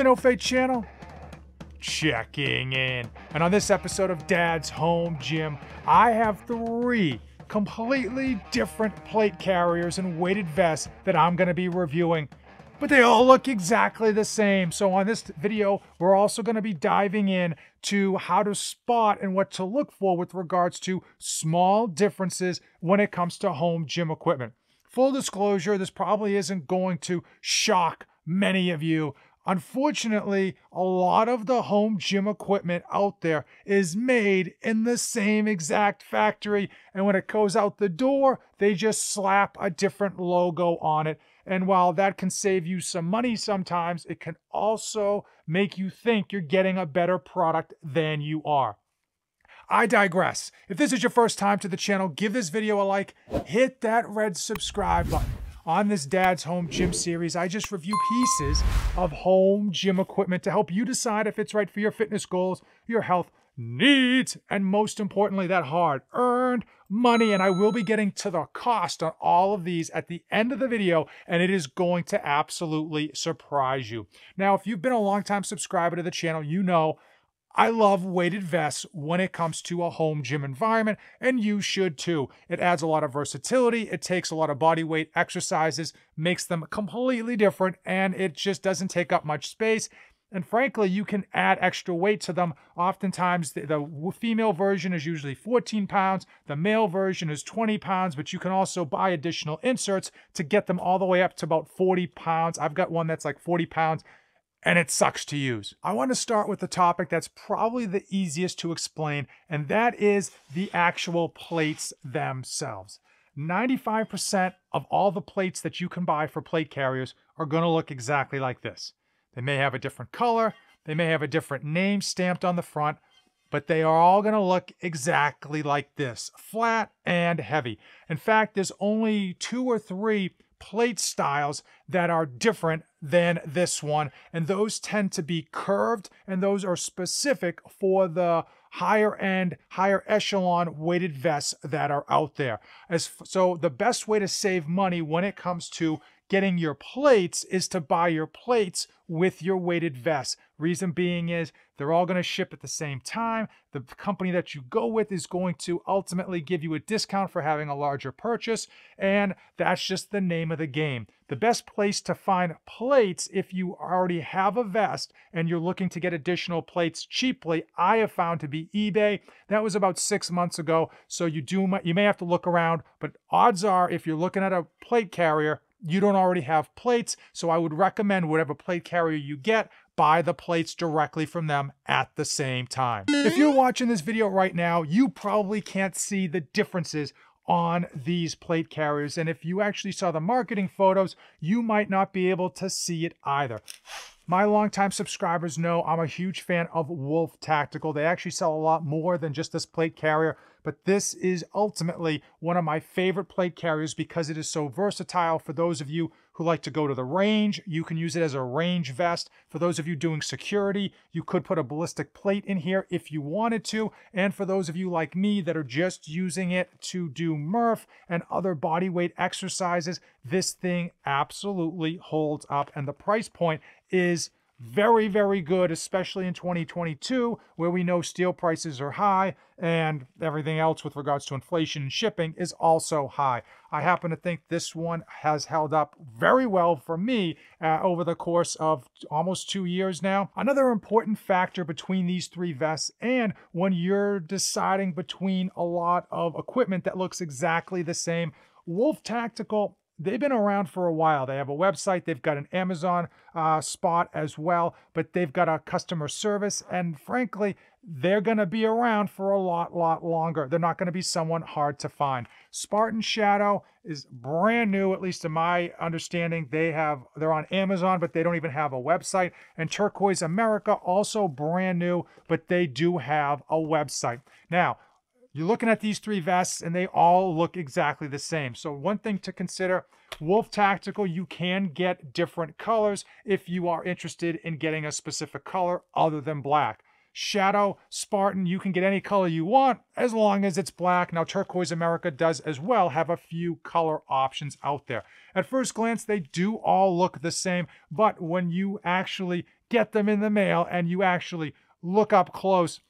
the No Fade Channel, checking in. And on this episode of Dad's Home Gym, I have three completely different plate carriers and weighted vests that I'm going to be reviewing, but they all look exactly the same. So on this video, we're also going to be diving in to how to spot and what to look for with regards to small differences when it comes to home gym equipment. Full disclosure, this probably isn't going to shock many of you. Unfortunately, a lot of the home gym equipment out there is made in the same exact factory, and when it goes out the door, they just slap a different logo on it. And while that can save you some money sometimes, it can also make you think you're getting a better product than you are. I digress. If this is your first time to the channel, give this video a like, hit that red subscribe button. On this Dad's Home Gym series, I just review pieces of home gym equipment to help you decide if it's right for your fitness goals, your health needs, and most importantly, that hard-earned money. And I will be getting to the cost on all of these at the end of the video, and it is going to absolutely surprise you. Now, if you've been a long-time subscriber to the channel, you know I love weighted vests when it comes to a home gym environment, and you should too. It adds a lot of versatility, it takes a lot of body weight exercises, makes them completely different, and it just doesn't take up much space. And frankly, you can add extra weight to them. Oftentimes, the female version is usually 14 pounds, the male version is 20 pounds, but you can also buy additional inserts to get them all the way up to about 40 pounds. I've got one that's like 40 pounds. And it sucks to use. I want to start with the topic that's probably the easiest to explain, and that is the actual plates themselves. 95% of all the plates that you can buy for plate carriers are going to look exactly like this. They may have a different color, they may have a different name stamped on the front, but they are all going to look exactly like this, flat and heavy. In fact, there's only 2 or 3 plate styles that are different than this one, and those tend to be curved, and those are specific for the higher end, higher echelon weighted vests that are out there. So the best way to save money when it comes to getting your plates is to buy your plates with your weighted vests. Reason being is they're all going to ship at the same time. The company that you go with is going to ultimately give you a discount for having a larger purchase, and that's just the name of the game. The best place to find plates, if you already have a vest and you're looking to get additional plates cheaply, I have found to be eBay. That was about 6 months ago, so you may have to look around, but odds are if you're looking at a plate carrier, you don't already have plates, so I would recommend whatever plate carrier you get, buy the plates directly from them at the same time. If you're watching this video right now, you probably can't see the differences on these plate carriers, and if you actually saw the marketing photos, you might not be able to see it either. My longtime subscribers know I'm a huge fan of Wolf Tactical. They actually sell a lot more than just this plate carrier, but this is ultimately one of my favorite plate carriers because it is so versatile. For those of you who like to go to the range, you can use it as a range vest. For those of you doing security, you could put a ballistic plate in here if you wanted to. And for those of you like me that are just using it to do Murph and other body weight exercises, this thing absolutely holds up, and the price point is very, very good, especially in 2022, where we know steel prices are high and everything else with regards to inflation and shipping is also high. I happen to think this one has held up very well for me over the course of almost 2 years now. Another important factor between these three vests, and when you're deciding between a lot of equipment that looks exactly the same, Wolf Tactical, they've been around for a while. They have a website, they've got an Amazon spot as well, but they've got a customer service, and frankly, they're gonna be around for a lot longer. They're not gonna be someone hard to find. Spartan Shadow is brand new, at least in my understanding. They're on Amazon, but they don't even have a website. And Turquoise America, also brand new, but they do have a website. Now, you're looking at these three vests and they all look exactly the same. So one thing to consider, Wolf Tactical, you can get different colors if you are interested in getting a specific color other than black. Shadow, Spartan, you can get any color you want as long as it's black. Now, Turquoise America does as well have a few color options out there. At first glance, they do all look the same, but when you actually get them in the mail and you actually look up close,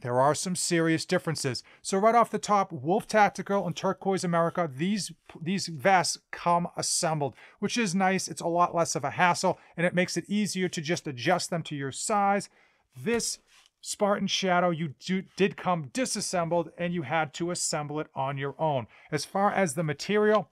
there are some serious differences. So right off the top, Wolf Tactical and Turquoise America, these vests come assembled, which is nice. It's a lot less of a hassle, and it makes it easier to just adjust them to your size. This Spartan Shadow, did come disassembled, and you had to assemble it on your own. As far as the material,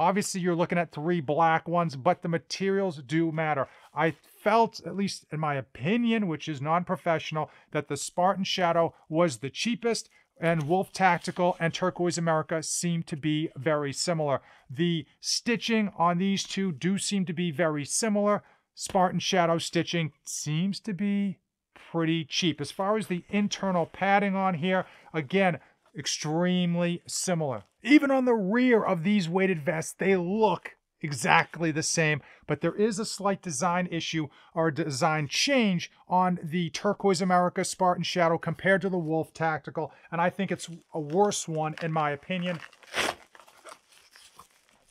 obviously you're looking at three black ones, but the materials do matter. I felt, at least in my opinion, which is non-professional, that the Spartan Shadow was the cheapest, and Wolf Tactical and Turquoise America seem to be very similar. The stitching on these two do seem to be very similar. Spartan Shadow stitching seems to be pretty cheap. As far as the internal padding on here, again, extremely similar. Even on the rear of these weighted vests, they look exactly the same, but there is a slight design issue or design change on the Turquoise America Spartan Shadow compared to the Wolf Tactical, and I think it's a worse one in my opinion.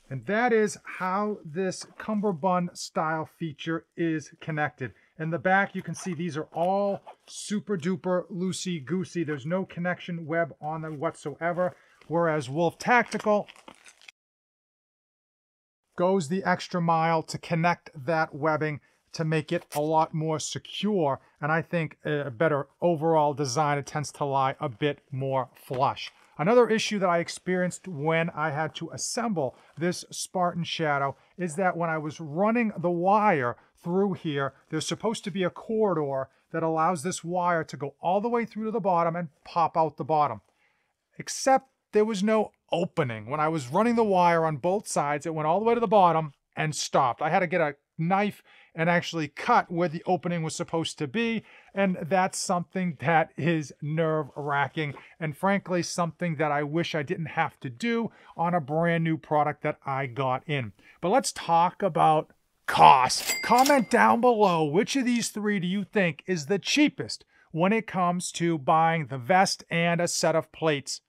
And that is how this cummerbund style feature is connected. In the back, you can see these are all super duper loosey-goosey. There's no connection web on them whatsoever, whereas Wolf Tactical goes the extra mile to connect that webbing to make it a lot more secure, and I think a better overall design. It tends to lie a bit more flush. Another issue that I experienced when I had to assemble this Spartan Shadow is that when I was running the wire through here, there's supposed to be a corridor that allows this wire to go all the way through to the bottom and pop out the bottom. Except there was no opening. When I was running the wire on both sides, it went all the way to the bottom and stopped. I had to get a knife and actually cut where the opening was supposed to be, and that's something that is nerve-wracking, and frankly something that I wish I didn't have to do on a brand new product that I got in. But let's talk about cost. Comment down below, which of these three do you think is the cheapest when it comes to buying the vest and a set of plates?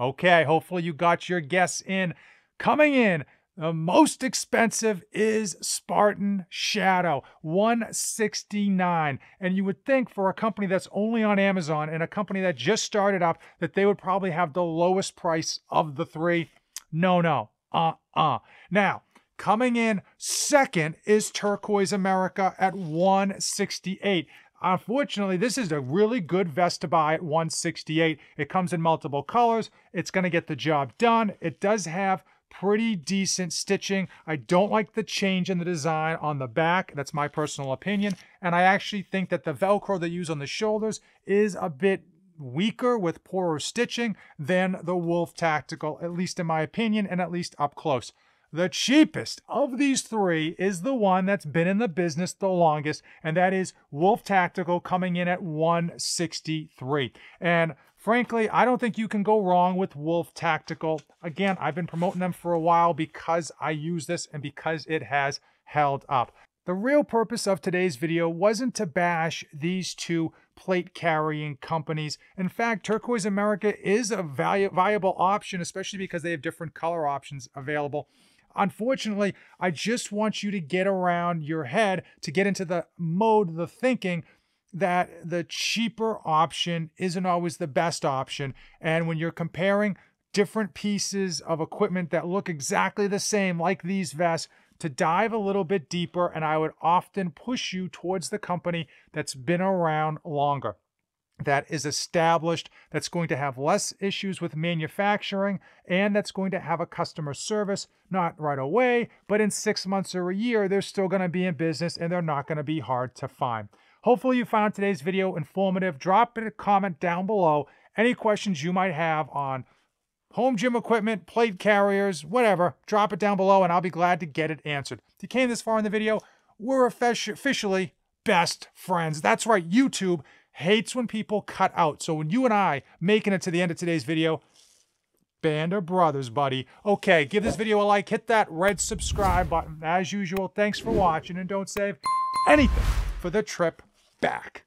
Okay, hopefully you got your guess in. Coming in, the most expensive is Spartan Shadow, $169. And you would think for a company that's only on Amazon and a company that just started up that they would probably have the lowest price of the three. No. Now, coming in second is Turquoise America at $168. Unfortunately, this is a really good vest to buy at $168. It comes in multiple colors. It's going to get the job done. It does have pretty decent stitching. I don't like the change in the design on the back. That's my personal opinion. And I actually think that the Velcro they use on the shoulders is a bit weaker with poorer stitching than the Wolf Tactical, at least in my opinion, and at least up close. The cheapest of these three is the one that's been in the business the longest, and that is Wolf Tactical, coming in at $163. And frankly, I don't think you can go wrong with Wolf Tactical. Again, I've been promoting them for a while because I use this and because it has held up. The real purpose of today's video wasn't to bash these two plate carrying companies. In fact, Turquoise America is a viable option, especially because they have different color options available. Unfortunately, I just want you to get around your head, to get into the mode, the thinking that the cheaper option isn't always the best option. And when you're comparing different pieces of equipment that look exactly the same, like these vests, to dive a little bit deeper, and I would often push you towards the company that's been around longer, that is established, that's going to have less issues with manufacturing, and that's going to have a customer service, not right away, but in 6 months or a year, they're still going to be in business and they're not going to be hard to find. Hopefully you found today's video informative. Drop a comment down below any questions you might have on home gym equipment, plate carriers, whatever. Drop it down below and I'll be glad to get it answered. If you came this far in the video, we're officially best friends. That's right, YouTube hates when people cut out. So when you and I making it to the end of today's video, band of brothers, buddy. Okay, give this video a like, hit that red subscribe button. As usual, thanks for watching, and don't save anything for the trip back.